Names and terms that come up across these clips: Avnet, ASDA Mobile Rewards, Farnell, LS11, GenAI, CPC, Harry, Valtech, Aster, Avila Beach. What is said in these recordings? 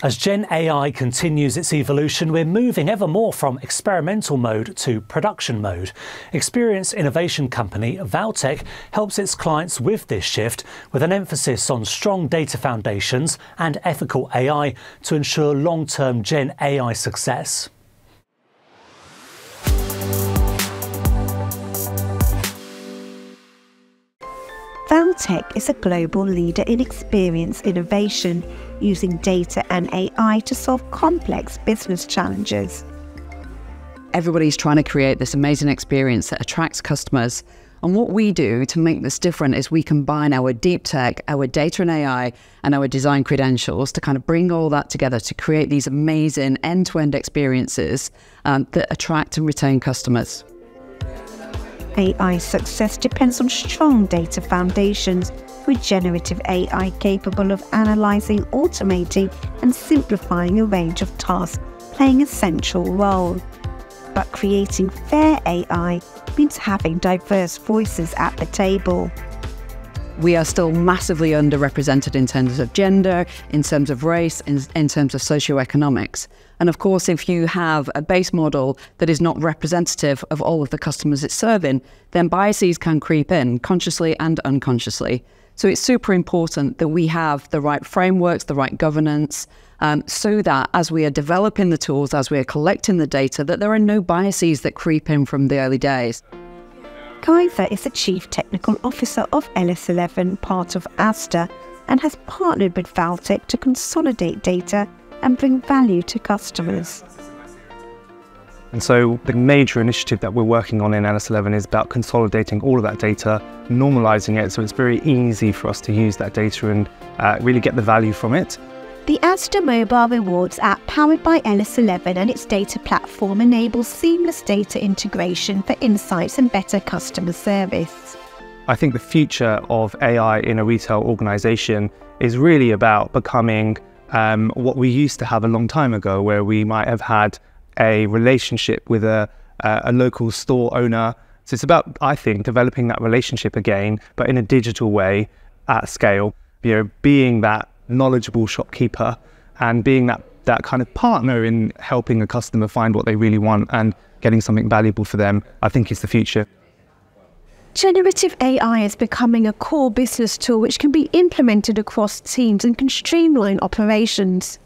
As Gen AI continues its evolution, we're moving ever more from experimental mode to production mode. Experienced innovation company Valtech helps its clients with this shift, with an emphasis on strong data foundations and ethical AI to ensure long-term Gen AI success. Valtech is a global leader in experience innovation, using data and AI to solve complex business challenges. Everybody's trying to create this amazing experience that attracts customers. And what we do to make this different is we combine our deep tech, our data and AI, and our design credentials to kind of bring all that together to create these amazing end-to-end experiences that attract and retain customers. AI success depends on strong data foundations, with generative AI capable of analysing, automating and simplifying a range of tasks, playing a central role. But creating fair AI means having diverse voices at the table. We are still massively underrepresented in terms of gender, in terms of race, in terms of socioeconomics. And of course, if you have a base model that is not representative of all of the customers it's serving, then biases can creep in, consciously and unconsciously. So it's super important that we have the right frameworks, the right governance, so that as we are developing the tools, as we are collecting the data, that there are no biases that creep in from the early days. Kaiser is the Chief Technical Officer of LS11, part of Aster, and has partnered with Valtech to consolidate data and bring value to customers. And so the major initiative that we're working on in LS11 is about consolidating all of that data, normalising it so it's very easy for us to use that data and really get the value from it. The ASDA Mobile Rewards app, powered by LS11 and its data platform, enables seamless data integration for insights and better customer service. I think the future of AI in a retail organisation is really about becoming what we used to have a long time ago, where we might have had a relationship with a local store owner. So it's about, I think, developing that relationship again, but in a digital way at scale, being that knowledgeable shopkeeper and being that kind of partner in helping a customer find what they really want and getting something valuable for them, I think is the future. Generative AI is becoming a core business tool which can be implemented across teams and can streamline operations.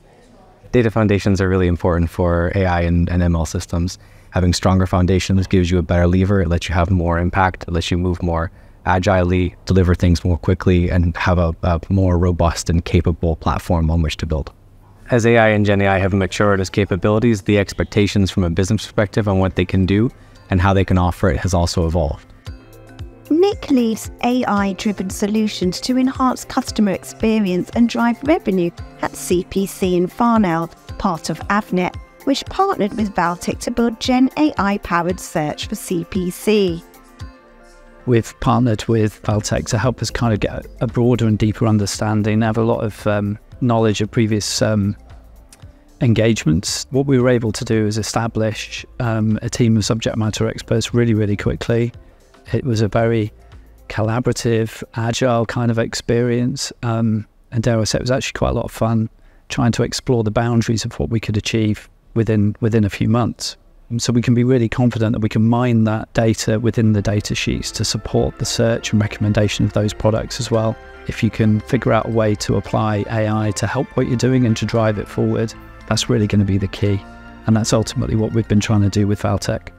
Data foundations are really important for AI and ML systems. Having stronger foundations gives you a better lever, it lets you have more impact, it lets you move more agilely, deliver things more quickly, and have a more robust and capable platform on which to build. As AI and Gen AI have matured as capabilities, the expectations from a business perspective on what they can do and how they can offer it has also evolved. Nick leads AI-driven solutions to enhance customer experience and drive revenue at CPC in Farnell, part of Avnet, which partnered with Valtech to build Gen AI-powered search for CPC. We've partnered with Valtech to help us kind of get a broader and deeper understanding. I have a lot of knowledge of previous engagements. What we were able to do is establish a team of subject matter experts really, really quickly. It was a very collaborative, agile kind of experience. And dare I say, it was actually quite a lot of fun trying to explore the boundaries of what we could achieve within a few months. So we can be really confident that we can mine that data within the data sheets to support the search and recommendation of those products as well. If you can figure out a way to apply AI to help what you're doing and to drive it forward, that's really going to be the key. And that's ultimately what we've been trying to do with Valtech.